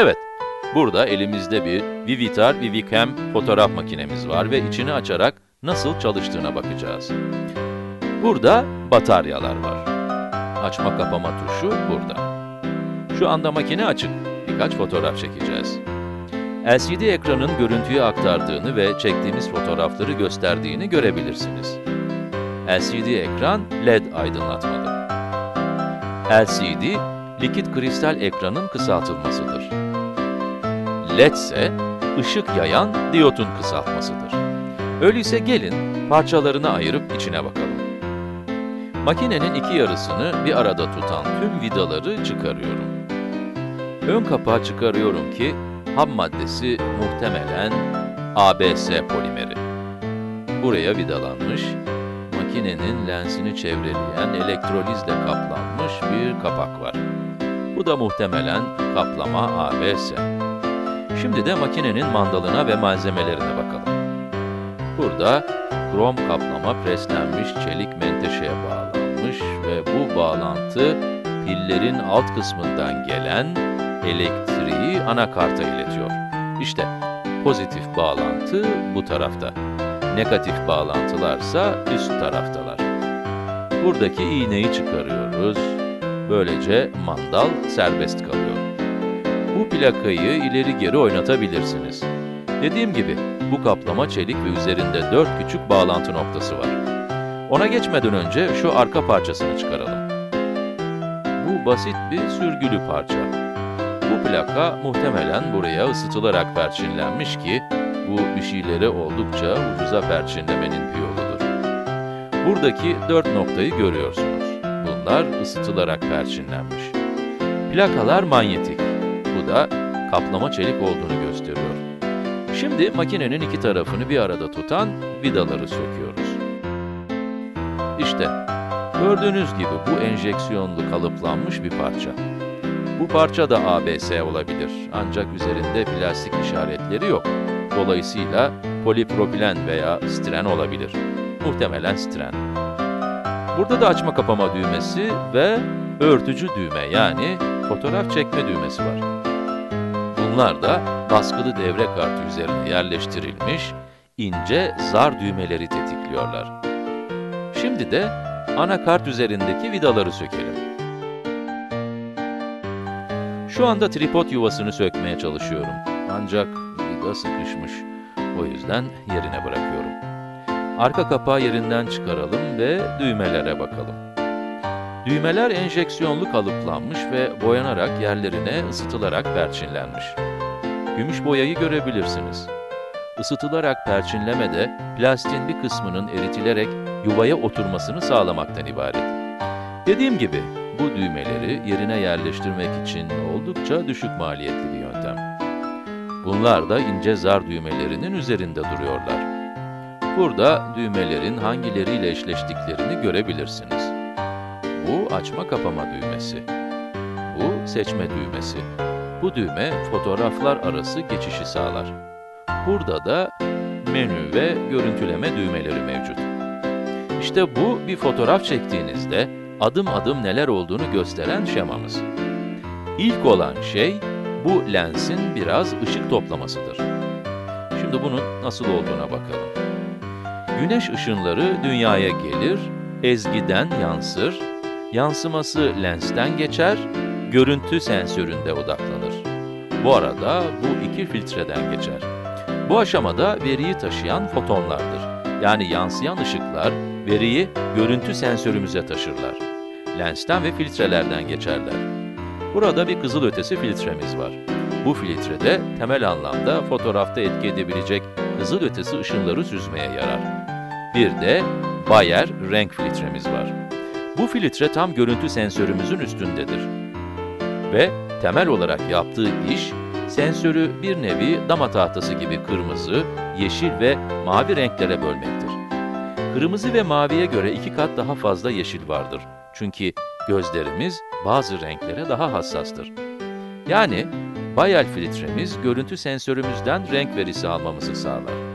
Evet, burada elimizde bir Vivitar Vivicam fotoğraf makinemiz var ve içini açarak nasıl çalıştığına bakacağız. Burada bataryalar var. Açma kapama tuşu burada. Şu anda makine açık. Birkaç fotoğraf çekeceğiz. LCD ekranın görüntüyü aktardığını ve çektiğimiz fotoğrafları gösterdiğini görebilirsiniz. LCD ekran LED aydınlatmalı. LCD, likit kristal ekranın kısaltılmasıdır. LED ise ışık yayan diyotun kısaltmasıdır. Öyleyse gelin parçalarına ayırıp içine bakalım. Makinenin iki yarısını bir arada tutan tüm vidaları çıkarıyorum. Ön kapağı çıkarıyorum ki ham maddesi muhtemelen ABS polimeri. Buraya vidalanmış, makinenin lensini çevreleyen elektrolizle kaplanmış bir kapak var. Bu da muhtemelen kaplama ABS. Şimdi de makinenin mandalına ve malzemelerine bakalım. Burada krom kaplama preslenmiş çelik menteşeye bağlanmış ve bu bağlantı pillerin alt kısmından gelen elektriği anakarta iletiyor. İşte pozitif bağlantı bu tarafta. Negatif bağlantılarsa üst taraftalar. Buradaki iğneyi çıkarıyoruz. Böylece mandal serbest kalıyor. Bu plakayı ileri geri oynatabilirsiniz. Dediğim gibi bu kaplama çelik ve üzerinde 4 küçük bağlantı noktası var. Ona geçmeden önce şu arka parçasını çıkaralım. Bu basit bir sürgülü parça. Bu plaka muhtemelen buraya ısıtılarak perçinlenmiş ki bu bir şeylere oldukça ucuza perçinlemenin bir yoludur. Buradaki 4 noktayı görüyorsunuz. Bunlar ısıtılarak perçinlenmiş. Plakalar manyetik. Bu da kaplama çelik olduğunu gösteriyor. Şimdi makinenin iki tarafını bir arada tutan vidaları söküyoruz. İşte gördüğünüz gibi bu enjeksiyonlu kalıplanmış bir parça. Bu parça da ABS olabilir ancak üzerinde plastik işaretleri yok. Dolayısıyla polipropilen veya stiren olabilir. Muhtemelen stiren. Burada da açma kapama düğmesi ve örtücü düğme yani fotoğraf çekme düğmesi var. Bunlar da baskılı devre kartı üzerine yerleştirilmiş ince zar düğmeleri tetikliyorlar. Şimdi de anakart üzerindeki vidaları sökelim. Şu anda tripod yuvasını sökmeye çalışıyorum. Ancak vida sıkışmış. O yüzden yerine bırakıyorum. Arka kapağı yerinden çıkaralım ve düğmelere bakalım. Düğmeler enjeksiyonlu kalıplanmış ve boyanarak yerlerine ısıtılarak perçinlenmiş. Gümüş boyayı görebilirsiniz. Isıtılarak perçinleme de plastiğin bir kısmının eritilerek yuvaya oturmasını sağlamaktan ibaret. Dediğim gibi bu düğmeleri yerine yerleştirmek için oldukça düşük maliyetli bir yöntem. Bunlar da ince zar düğmelerinin üzerinde duruyorlar. Burada düğmelerin hangileriyle eşleştiklerini görebilirsiniz. Bu açma kapama düğmesi. Bu seçme düğmesi. Bu düğme fotoğraflar arası geçişi sağlar. Burada da menü ve görüntüleme düğmeleri mevcut. İşte bu bir fotoğraf çektiğinizde adım adım neler olduğunu gösteren şemamız. İlk olan şey bu lensin biraz ışık toplamasıdır. Şimdi bunun nasıl olduğuna bakalım. Güneş ışınları dünyaya gelir, ezgiden yansır, yansıması lensten geçer, görüntü sensöründe odaklanır. Bu arada bu iki filtreden geçer. Bu aşamada veriyi taşıyan fotonlardır. Yani yansıyan ışıklar veriyi görüntü sensörümüze taşırlar. Lensten ve filtrelerden geçerler. Burada bir kızılötesi filtremiz var. Bu filtrede temel anlamda fotoğrafta etki edebilecek kızılötesi ışınları süzmeye yarar. Bir de Bayer renk filtremiz var. Bu filtre tam görüntü sensörümüzün üstündedir ve temel olarak yaptığı iş, sensörü bir nevi dama tahtası gibi kırmızı, yeşil ve mavi renklere bölmektir. Kırmızı ve maviye göre iki kat daha fazla yeşil vardır. Çünkü gözlerimiz bazı renklere daha hassastır. Yani Bayer filtremiz görüntü sensörümüzden renk verisi almamızı sağlar.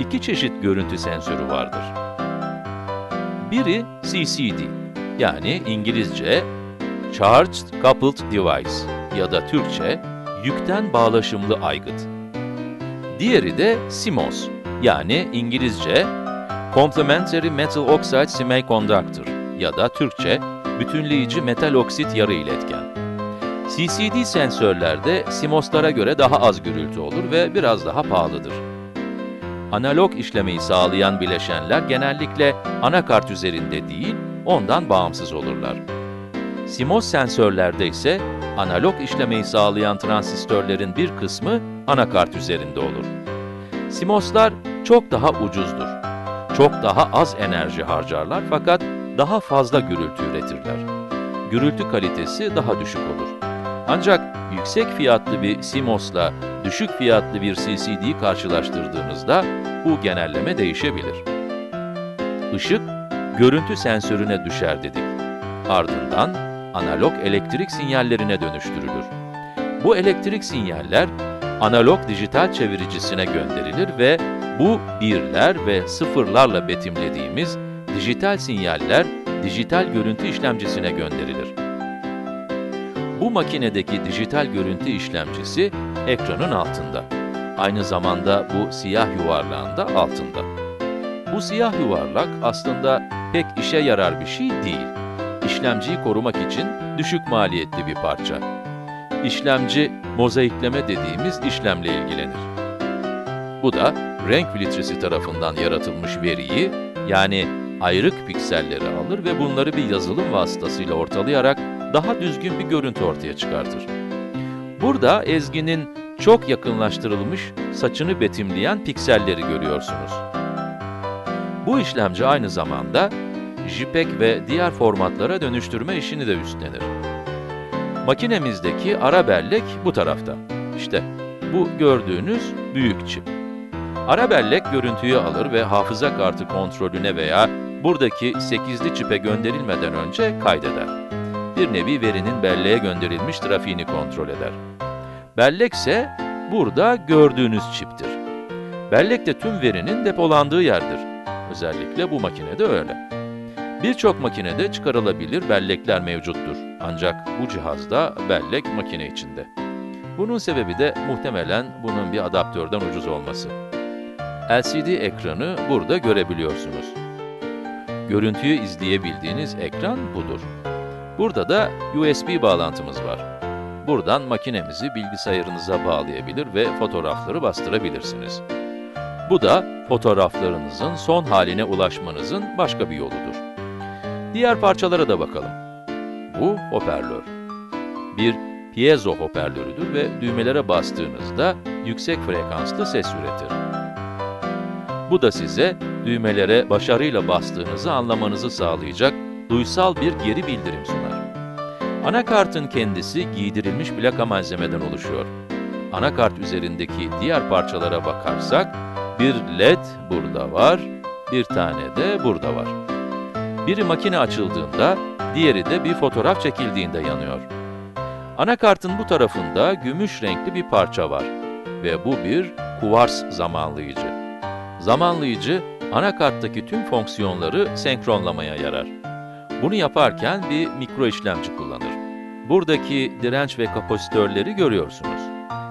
İki çeşit görüntü sensörü vardır. Biri CCD yani İngilizce Charged Coupled Device ya da Türkçe yükten bağlaşımlı aygıt. Diğeri de CMOS, yani İngilizce Complementary Metal Oxide Semiconductor ya da Türkçe bütünleyici metal oksit yarı iletken. CCD sensörlerde CMOS'lara göre daha az gürültü olur ve biraz daha pahalıdır. Analog işlemeyi sağlayan bileşenler genellikle anakart üzerinde değil, ondan bağımsız olurlar. CMOS sensörlerde ise analog işlemeyi sağlayan transistörlerin bir kısmı anakart üzerinde olur. CMOS'lar çok daha ucuzdur. Çok daha az enerji harcarlar fakat daha fazla gürültü üretirler. Gürültü kalitesi daha düşük olur. Ancak yüksek fiyatlı bir CMOS'la düşük fiyatlı bir CCD'yi karşılaştırdığınızda bu genelleme değişebilir. Işık, görüntü sensörüne düşer dedik. Ardından analog elektrik sinyallerine dönüştürülür. Bu elektrik sinyaller analog dijital çeviricisine gönderilir ve bu birler ve sıfırlarla betimlediğimiz dijital sinyaller dijital görüntü işlemcisine gönderilir. Bu makinedeki dijital görüntü işlemcisi ekranın altında. Aynı zamanda bu siyah yuvarlağın da altında. Bu siyah yuvarlak aslında pek işe yarar bir şey değil. İşlemciyi korumak için düşük maliyetli bir parça. İşlemci, mozaikleme dediğimiz işlemle ilgilenir. Bu da renk filtresi tarafından yaratılmış veriyi, yani ayrık pikselleri alır ve bunları bir yazılım vasıtasıyla ortalayarak daha düzgün bir görüntü ortaya çıkartır. Burada Ezgi'nin çok yakınlaştırılmış saçını betimleyen pikselleri görüyorsunuz. Bu işlemci aynı zamanda JPEG ve diğer formatlara dönüştürme işini de üstlenir. Makinemizdeki ara bellek bu tarafta. İşte bu gördüğünüz büyük çip. Ara bellek görüntüyü alır ve hafıza kartı kontrolüne veya buradaki 8'li çipe gönderilmeden önce kaydeder. Bir nevi verinin belleğe gönderilmiş trafiğini kontrol eder. Bellek ise burada gördüğünüz çiptir. Bellek de tüm verinin depolandığı yerdir. Özellikle bu makinede öyle. Birçok makinede çıkarılabilir bellekler mevcuttur. Ancak bu cihazda bellek makine içinde. Bunun sebebi de muhtemelen bunun bir adaptörden ucuz olması. LCD ekranı burada görebiliyorsunuz. Görüntüyü izleyebildiğiniz ekran budur. Burada da USB bağlantımız var. Buradan makinemizi bilgisayarınıza bağlayabilir ve fotoğrafları bastırabilirsiniz. Bu da fotoğraflarınızın son haline ulaşmanızın başka bir yoludur. Diğer parçalara da bakalım. Bu hoparlör. Bir piezo hoparlörüdür ve düğmelere bastığınızda yüksek frekanslı ses üretir. Bu da size düğmelere başarıyla bastığınızı anlamanızı sağlayacak duysal bir geri bildirim sunar. Anakartın kendisi giydirilmiş plaka malzemeden oluşuyor. Anakart üzerindeki diğer parçalara bakarsak, bir LED burada var, bir tane de burada var. Biri makine açıldığında, diğeri de bir fotoğraf çekildiğinde yanıyor. Anakartın bu tarafında gümüş renkli bir parça var ve bu bir kuvars zamanlayıcı. Zamanlayıcı, anakarttaki tüm fonksiyonları senkronlamaya yarar. Bunu yaparken bir mikro işlemci kullanır. Buradaki direnç ve kapasitörleri görüyorsunuz.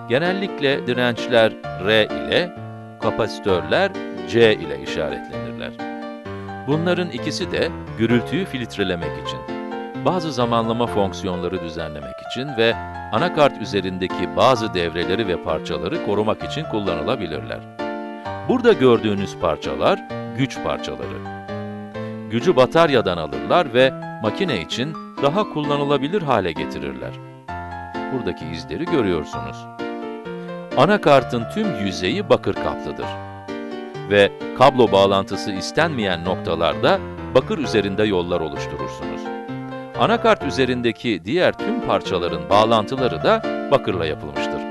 Genellikle dirençler R ile, kapasitörler C ile işaretlenirler. Bunların ikisi de gürültüyü filtrelemek için, bazı zamanlama fonksiyonları düzenlemek için ve anakart üzerindeki bazı devreleri ve parçaları korumak için kullanılabilirler. Burada gördüğünüz parçalar güç parçaları. Gücü bataryadan alırlar ve makine için daha kullanılabilir hale getirirler. Buradaki izleri görüyorsunuz. Anakartın tüm yüzeyi bakır kaplıdır. Ve kablo bağlantısı istenmeyen noktalarda bakır üzerinde yollar oluşturursunuz. Anakart üzerindeki diğer tüm parçaların bağlantıları da bakırla yapılmıştır.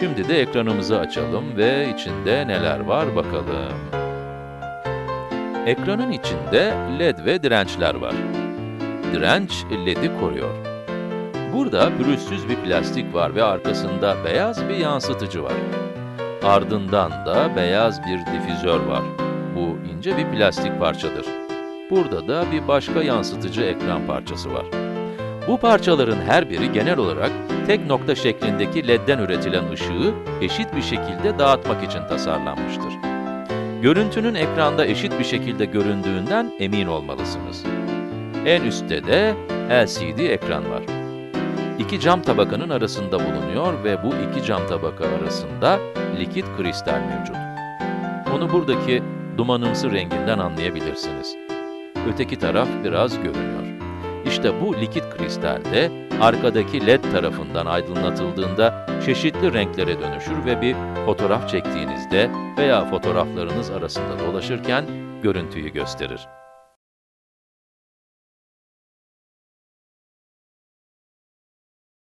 Şimdi de ekranımızı açalım ve içinde neler var bakalım. Ekranın içinde LED ve dirençler var. Direnç LED'i koruyor. Burada pürüzsüz bir plastik var ve arkasında beyaz bir yansıtıcı var. Ardından da beyaz bir difüzör var. Bu ince bir plastik parçadır. Burada da bir başka yansıtıcı ekran parçası var. Bu parçaların her biri genel olarak tek nokta şeklindeki LED'den üretilen ışığı eşit bir şekilde dağıtmak için tasarlanmıştır. Görüntünün ekranda eşit bir şekilde göründüğünden emin olmalısınız. En üstte de LCD ekran var. İki cam tabakanın arasında bulunuyor ve bu iki cam tabaka arasında likit kristal mevcut. Onu buradaki dumanımsı renginden anlayabilirsiniz. Öteki taraf biraz görünüyor. İşte bu likit kristal de arkadaki LED tarafından aydınlatıldığında çeşitli renklere dönüşür ve bir fotoğraf çektiğinizde veya fotoğraflarınız arasında dolaşırken görüntüyü gösterir.